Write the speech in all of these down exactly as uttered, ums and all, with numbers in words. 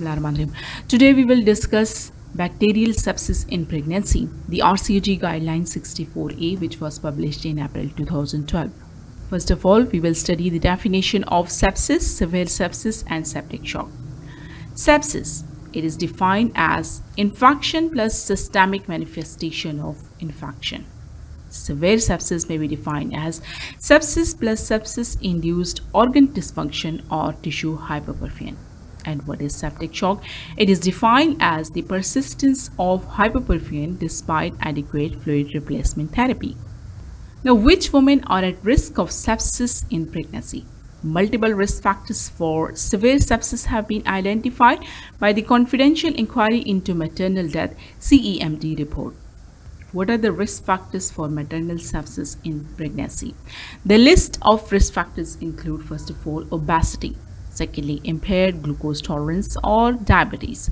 Bismillahirrahmanirrahim. Today we will discuss bacterial sepsis in pregnancy, the R C O G guideline sixty-four A, which was published in April two thousand twelve. First of all, we will study the definition of sepsis, severe sepsis and septic shock. Sepsis, it is defined as infection plus systemic manifestation of infection. Severe sepsis may be defined as sepsis plus sepsis-induced organ dysfunction or tissue hyperperfusion. And what is septic shock? It is defined as the persistence of hyperperfusion despite adequate fluid replacement therapy. Now, which women are at risk of sepsis in pregnancy? Multiple risk factors for severe sepsis have been identified by the Confidential Enquiry into Maternal Death C E M D report. What are the risk factors for maternal sepsis in pregnancy? The list of risk factors include, first of all, obesity. Secondly, impaired glucose tolerance or diabetes,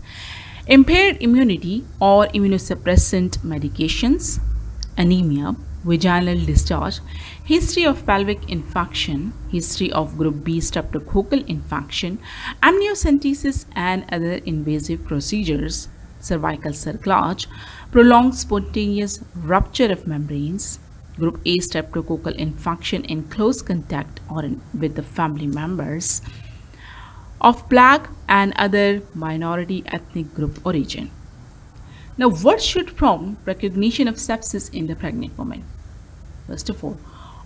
impaired immunity or immunosuppressant medications, anemia, vaginal discharge, history of pelvic infection, history of group B streptococcal infection, amniocentesis and other invasive procedures, cervical cerclage, prolonged spontaneous rupture of membranes, group A streptococcal infection in close contact or in, with the family members of black and other minority ethnic group origin. Now, what should prompt recognition of sepsis in the pregnant woman? First of all,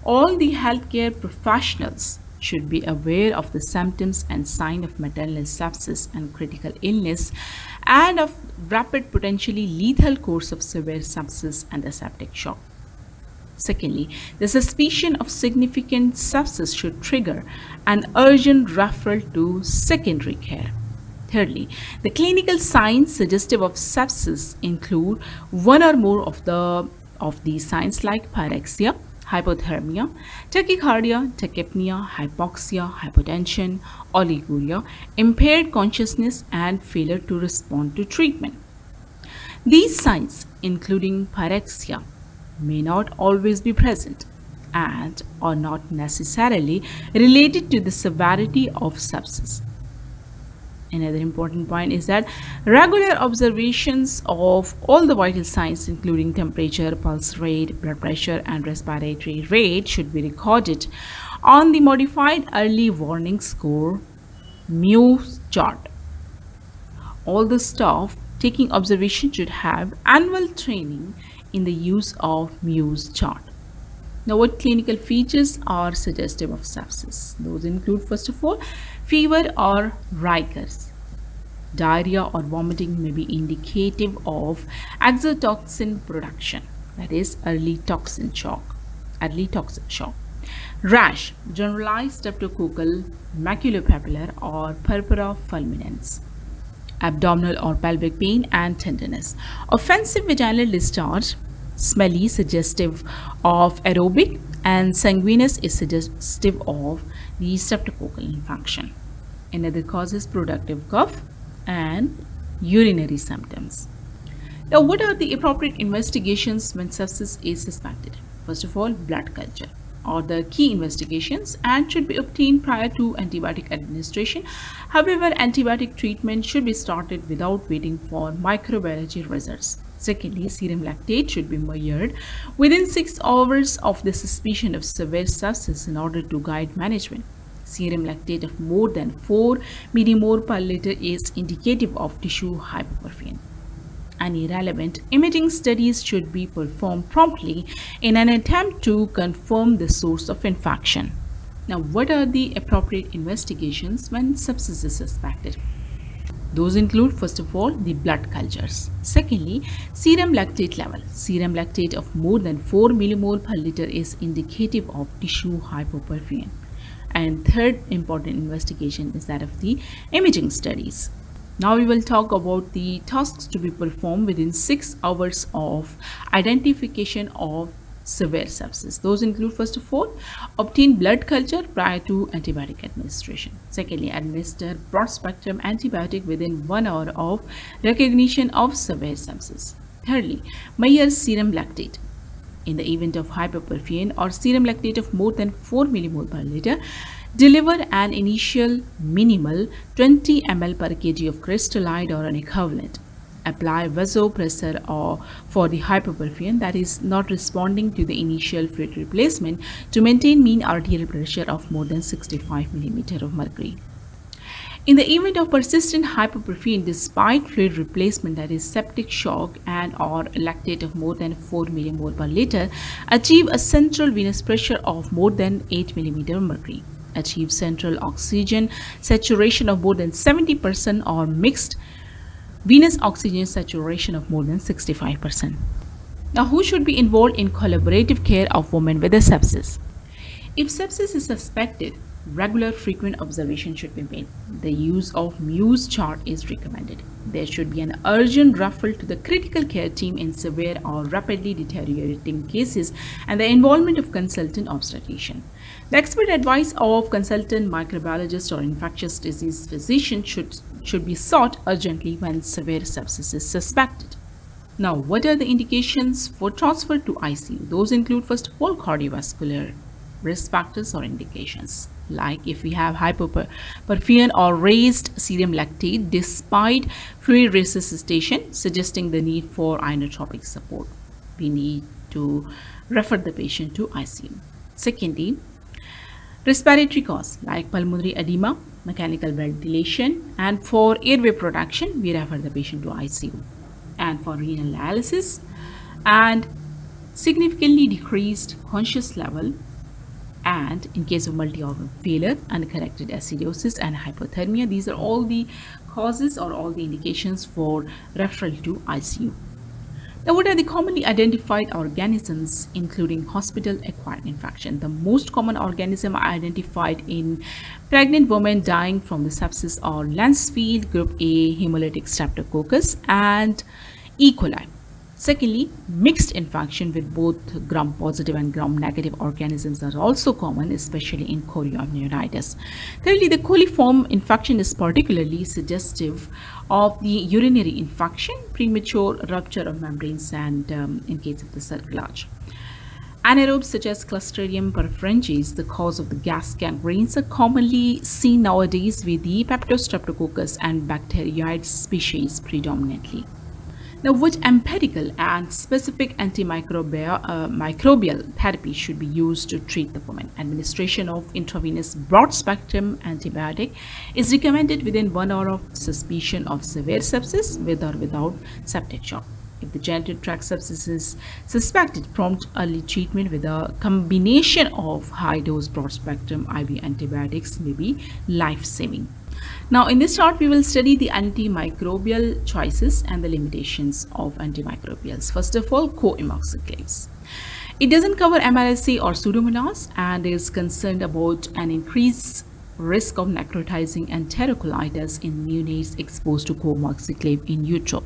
all the healthcare professionals should be aware of the symptoms and signs of maternal sepsis and critical illness and of rapid, potentially lethal course of severe sepsis and the septic shock. Secondly, the suspicion of significant sepsis should trigger an urgent referral to secondary care. Thirdly, the clinical signs suggestive of sepsis include one or more of the of these signs like pyrexia, hypothermia, tachycardia, tachypnea, hypoxia, hypotension, oliguria, impaired consciousness and failure to respond to treatment. These signs, including pyrexia, may not always be present and are not necessarily related to the severity of sepsis. Another important point is that regular observations of all the vital signs, including temperature, pulse rate, blood pressure and respiratory rate, should be recorded on the modified early warning score MEWS chart. All the staff taking observation should have annual training in the use of MEWS chart. Now, what clinical features are suggestive of sepsis? Those include, first of all, fever or rigors. Diarrhea or vomiting may be indicative of exotoxin production, that is early toxin shock, early toxin shock. Rash, generalized streptococcal maculopapular or purpura fulminans. Abdominal or pelvic pain and tenderness. Offensive vaginal discharge, smelly, suggestive of aerobic, and sanguineous is suggestive of the streptococcal infection. Another cause is productive cough and urinary symptoms. Now, what are the appropriate investigations when sepsis is suspected? First of all, blood culture are the key investigations and should be obtained prior to antibiotic administration. However, antibiotic treatment should be started without waiting for microbiology results. Secondly, serum lactate should be measured within six hours of the suspicion of severe sepsis in order to guide management. Serum lactate of more than four millimole per liter is indicative of tissue hyperperfusion. Any relevant imaging studies should be performed promptly in an attempt to confirm the source of infection. Now, what are the appropriate investigations when sepsis is suspected? Those include, first of all, the blood cultures. Secondly, serum lactate level. Serum lactate of more than four millimole per liter is indicative of tissue hypoperfusion. And third important investigation is that of the imaging studies. Now we will talk about the tasks to be performed within six hours of identification of severe sepsis. Those include, first of all, obtain blood culture prior to antibiotic administration. Secondly, administer broad spectrum antibiotic within one hour of recognition of severe sepsis. Thirdly, measure serum lactate. In the event of hyperperfusion or serum lactate of more than four millimole per liter, Deliver an initial minimal twenty milliliters per kilogram of crystallide or an equivalent. Apply vasopressor or for the hyperperfusion that is not responding to the initial fluid replacement to maintain mean arterial pressure of more than sixty-five millimeters of mercury. In the event of persistent hyperperfusion despite fluid replacement, that is septic shock and or lactate of more than four millimole per liter, achieve a central venous pressure of more than eight millimeters of mercury. Achieve central oxygen saturation of more than seventy percent or mixed venous oxygen saturation of more than sixty-five percent. Now, who should be involved in collaborative care of women with a sepsis? If sepsis is suspected, regular frequent observation should be made. The use of MEWS chart is recommended. There should be an urgent referral to the critical care team in severe or rapidly deteriorating cases and the involvement of consultant obstetrician. The expert advice of consultant microbiologist or infectious disease physician should, should be sought urgently when severe sepsis is suspected. Now, what are the indications for transfer to I C U? Those include, first of all, cardiovascular risk factors or indications. Like if we have hyperperfusion or raised serum lactate despite fluid resuscitation, suggesting the need for inotropic support, we need to refer the patient to I C U. Secondly, respiratory cause like pulmonary edema, mechanical ventilation, and for airway protection, we refer the patient to I C U. And for renal dialysis and significantly decreased conscious level, and in case of multi-organ failure, uncorrected acidosis and hypothermia, these are all the causes or all the indications for referral to I C U. Now, what are the commonly identified organisms including hospital-acquired infection? The most common organism identified in pregnant women dying from the sepsis are Lancefield, group A hemolytic Streptococcus and E. coli. Secondly, mixed infection with both gram-positive and gram-negative organisms are also common, especially in chorioamnionitis. Thirdly, the coliform infection is particularly suggestive of the urinary infection, premature rupture of membranes, and um, in case of the cerclage. Anaerobes such as Clostridium perfringens, the cause of the gas gangrenes, are commonly seen nowadays with the Peptostreptococcus and bacteroid species predominantly. Now, which empirical and specific antimicrobial uh, microbial therapy should be used to treat the woman? Administration of intravenous broad-spectrum antibiotic is recommended within one hour of suspicion of severe sepsis with or without septic shock. If the genital tract sepsis is suspected, prompt early treatment with a combination of high-dose broad-spectrum I V antibiotics may be life-saving. Now, in this chart, we will study the antimicrobial choices and the limitations of antimicrobials. First of all, co-amoxiclaves. It doesn't cover M R S A or pseudomonas and is concerned about an increased risk of necrotizing enterocolitis in neonates exposed to co-amoxiclav in utero.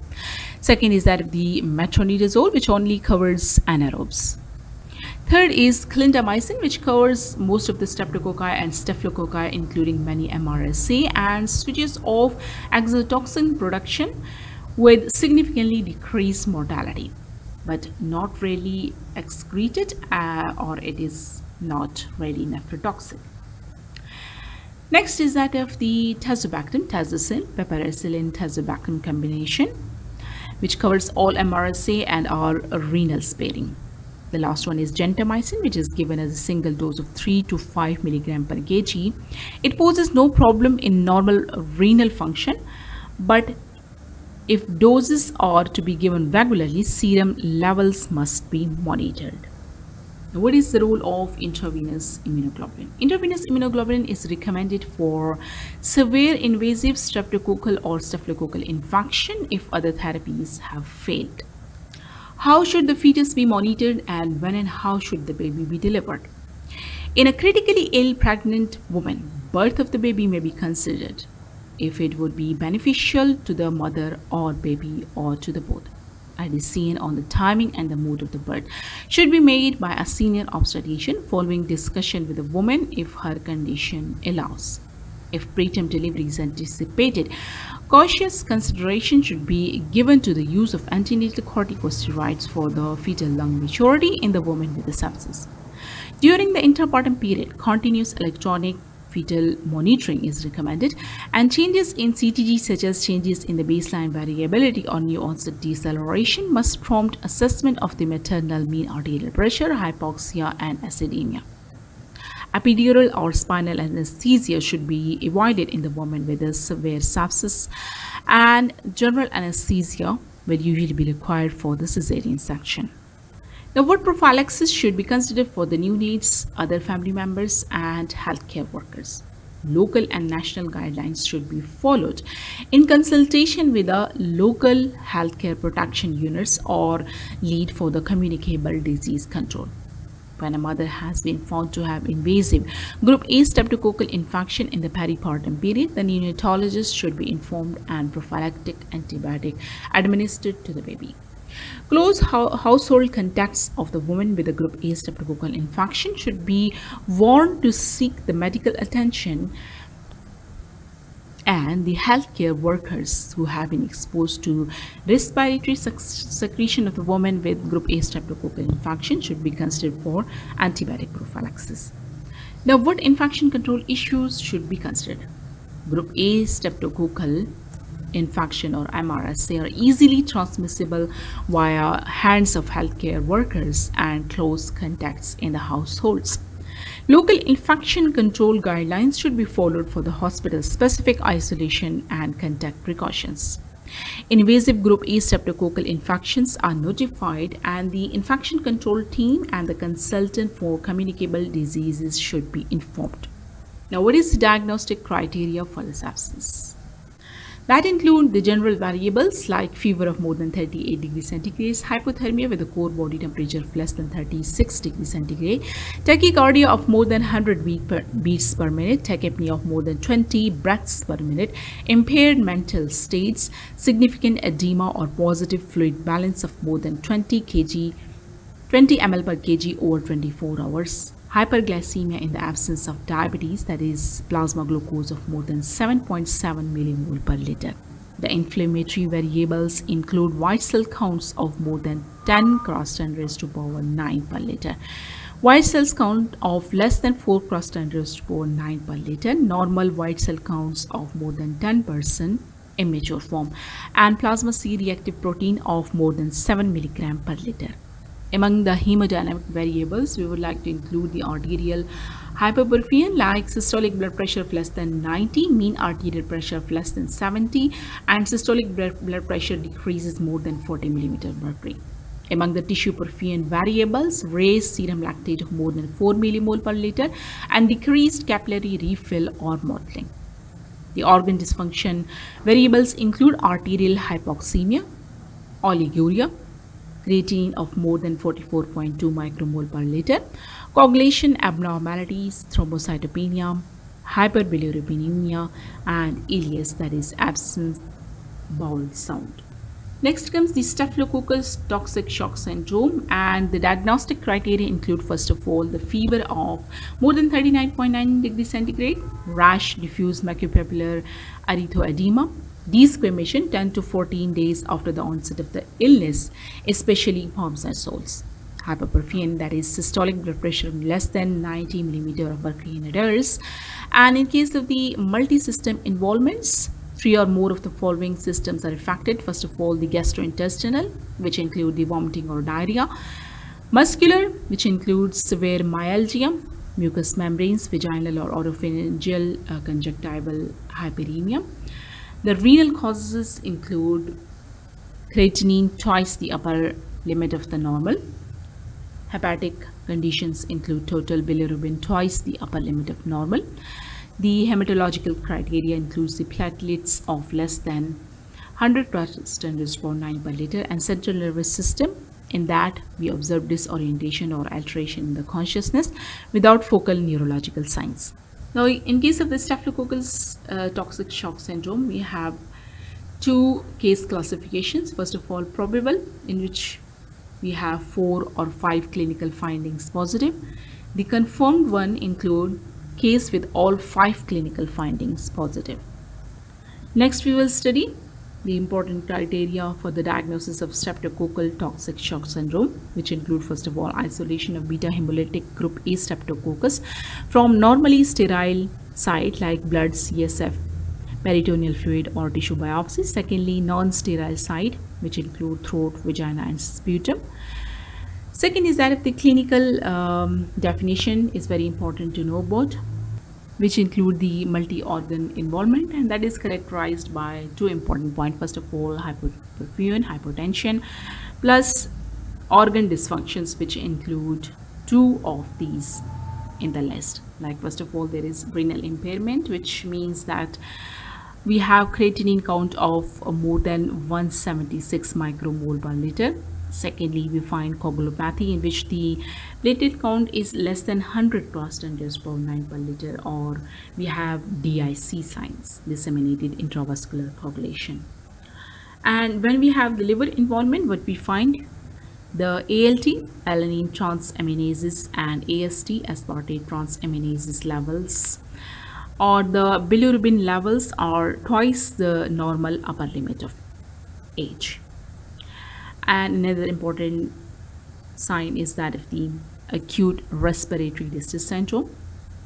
Second is that of the metronidazole, which only covers anaerobes. Third is clindamycin, which covers most of the streptococci and staphylococci, including many M R S A, and switches off exotoxin production with significantly decreased mortality, but not really excreted uh, or it is not really nephrotoxic. Next is that of the tazobactam, tazocin, piperacillin-tazobactam combination, which covers all M R S A and our renal sparing. The last one is gentamicin, which is given as a single dose of three to five milligrams per kilogram. It poses no problem in normal renal function, but if doses are to be given regularly, serum levels must be monitored. What is the role of intravenous immunoglobulin? Intravenous immunoglobulin is recommended for severe invasive streptococcal or staphylococcal infection if other therapies have failed. How should the fetus be monitored, and when and how should the baby be delivered? In a critically ill pregnant woman, birth of the baby may be considered if it would be beneficial to the mother or baby or to the both. A decision on the timing and the mode of the birth should be made by a senior obstetrician following discussion with the woman if her condition allows. If preterm delivery is anticipated, cautious consideration should be given to the use of antenatal corticosteroids for the fetal lung maturity in the woman with the sepsis. During the interpartum period, continuous electronic fetal monitoring is recommended, and changes in C T G such as changes in the baseline variability or new onset deceleration must prompt assessment of the maternal mean arterial pressure, hypoxia and acidemia. Epidural or spinal anesthesia should be avoided in the woman with a severe sepsis, and general anesthesia will usually be required for the cesarean section. Now, word prophylaxis should be considered for the neonates, other family members and healthcare workers. Local and national guidelines should be followed in consultation with the local healthcare protection units or lead for the communicable disease control. When a mother has been found to have invasive group A streptococcal infection in the peripartum period, the neonatologist should be informed and prophylactic antibiotic administered to the baby. Close ho household contacts of the woman with a group A streptococcal infection should be warned to seek the medical attention, and the healthcare workers who have been exposed to respiratory sec secretion of the woman with group A streptococcal infection should be considered for antibiotic prophylaxis. Now, what infection control issues should be considered? Group A streptococcal infection or M R S A are easily transmissible via hands of healthcare workers and close contacts in the households. Local infection control guidelines should be followed for the hospital-specific isolation and contact precautions. Invasive group A streptococcal infections are notified, and the infection control team and the consultant for communicable diseases should be informed. Now, what is the diagnostic criteria for the sepsis? That include the general variables like fever of more than thirty-eight degrees centigrade, hypothermia with a core body temperature of less than thirty-six degrees centigrade, tachycardia of more than one hundred beats per minute, tachypnea of more than twenty breaths per minute, impaired mental states, significant edema or positive fluid balance of more than twenty milliliters per kilogram over twenty-four hours. Hyperglycemia in the absence of diabetes, that is plasma glucose of more than seven point seven millimole per liter. The inflammatory variables include white cell counts of more than ten cross ten raised to power nine per liter, white cells count of less than four cross ten raised to power nine per liter, normal white cell counts of more than ten percent immature form, and plasma C-reactive protein of more than seven milligrams per liter. Among the hemodynamic variables, we would like to include the arterial hyperperfusion like systolic blood pressure of less than ninety, mean arterial pressure of less than seventy, and systolic blood pressure decreases more than forty millimeters mercury. Among the tissue perfusion variables, raised serum lactate of more than four millimole per liter and decreased capillary refill or mottling. The organ dysfunction variables include arterial hypoxemia, oliguria, creatinine of more than forty-four point two micromole per liter, coagulation abnormalities, thrombocytopenia, hyperbilirubinemia, and ileus, that is absent bowel sound. Next comes the staphylococcus toxic shock syndrome, and the diagnostic criteria include, first of all, the fever of more than thirty-nine point nine degrees centigrade, rash, diffuse maculopapular erythroedema, desquamation ten to fourteen days after the onset of the illness, especially palmisoles, hyperperfusion, that is systolic blood pressure of less than ninety millimeters mercury in adults, and in case of the multi-system involvements, three or more of the following systems are affected. First of all, the gastrointestinal, which include the vomiting or diarrhea, muscular, which includes severe myalgia, mucous membranes, vaginal or oropharyngeal uh, conjunctival hyperemia. The renal causes include creatinine twice the upper limit of the normal. Hepatic conditions include total bilirubin twice the upper limit of normal. The hematological criteria includes the platelets of less than one hundred cross ten raised to power nine per liter, and central nervous system. In that, we observe disorientation or alteration in the consciousness without focal neurological signs. Now, in case of the Staphylococcus uh, toxic shock syndrome, we have two case classifications. First of all, probable, in which we have four or five clinical findings positive. The confirmed one include case with all five clinical findings positive. Next, we will study the important criteria for the diagnosis of streptococcal toxic shock syndrome, which include first of all isolation of beta hemolytic group A streptococcus from normally sterile site like blood, C S F, peritoneal fluid or tissue biopsy. Secondly, non-sterile site, which include throat, vagina and sputum. Second is that if the clinical um, definition is very important to know about, which include the multi-organ involvement, and that is characterized by two important points. First of all, hypoperfusion, hypotension, plus organ dysfunctions, which include two of these in the list. Like first of all, there is renal impairment, which means that we have creatinine count of more than one seventy-six micromole per liter. Secondly, we find coagulopathy, in which the platelet count is less than one hundred cross-centers per nine per liter, or we have D I C signs, disseminated intravascular coagulation. And when we have the liver involvement, what we find the A L T, alanine transaminases, and A S T, aspartate transaminases levels, or the bilirubin levels are twice the normal upper limit of age. And another important sign is that of the acute respiratory distress syndrome.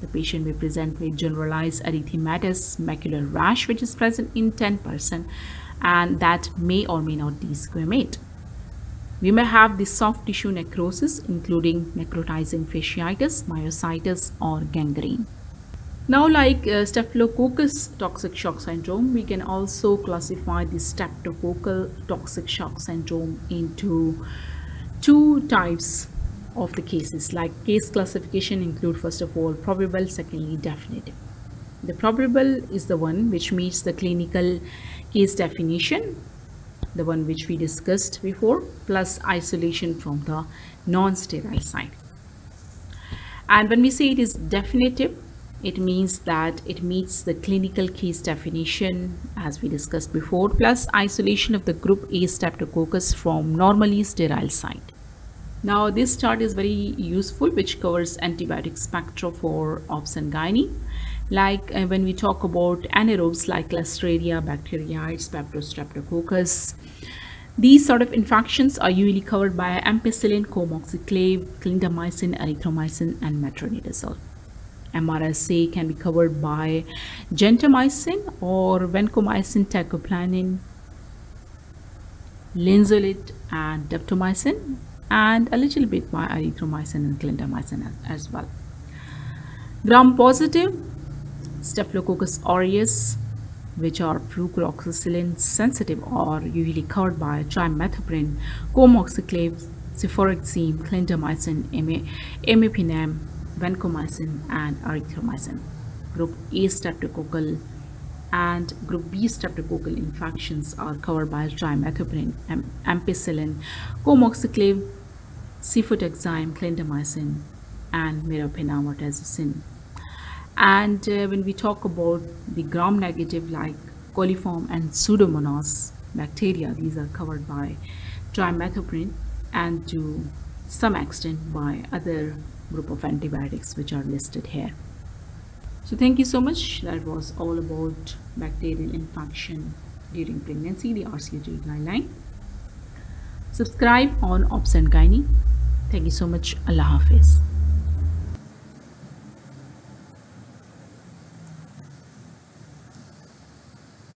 The patient may present with generalized erythematous macular rash, which is present in ten percent, and that may or may not desquamate. We may have the soft tissue necrosis, including necrotizing fasciitis, myositis, or gangrene. Now, like uh, Staphylococcus toxic shock syndrome, we can also classify the streptococcal toxic shock syndrome into two types of the cases. Like case classification include first of all probable, secondly definitive. The probable is the one which meets the clinical case definition, the one which we discussed before, plus isolation from the non-sterile site. And when we say it is definitive, it means that it meets the clinical case definition as we discussed before, plus isolation of the group A streptococcus from normally sterile site. Now this chart is very useful, which covers antibiotic spectra for obs and gynae. Like uh, when we talk about anaerobes like Clostridia, bacteriides, Peptostreptococcus, these sort of infections are usually covered by ampicillin, co-amoxiclav, clindamycin, erythromycin, and metronidazole. M R S A can be covered by gentamicin or vancomycin, teicoplanin, linzolid, and daptomycin, and a little bit by erythromycin and clindamycin as, as well. Gram-positive Staphylococcus aureus, which are flucloxacillin sensitive, are usually covered by trimethoprim, co-amoxiclav, cefotaxime, clindamycin, meropenem, vancomycin, and erythromycin. Group A streptococcal and group B streptococcal infections are covered by trimethoprim, am ampicillin, co-amoxiclav, cefotaxime, clindamycin, and meropenem or tazocin. And uh, when we talk about the gram-negative like coliform and pseudomonas bacteria, these are covered by trimethoprim and to some extent by other group of antibiotics which are listed here. So thank you so much. That was all about bacterial infection during pregnancy, the R C O G guideline. Subscribe on Obs and Gynae. Thank you so much. Allah Hafiz.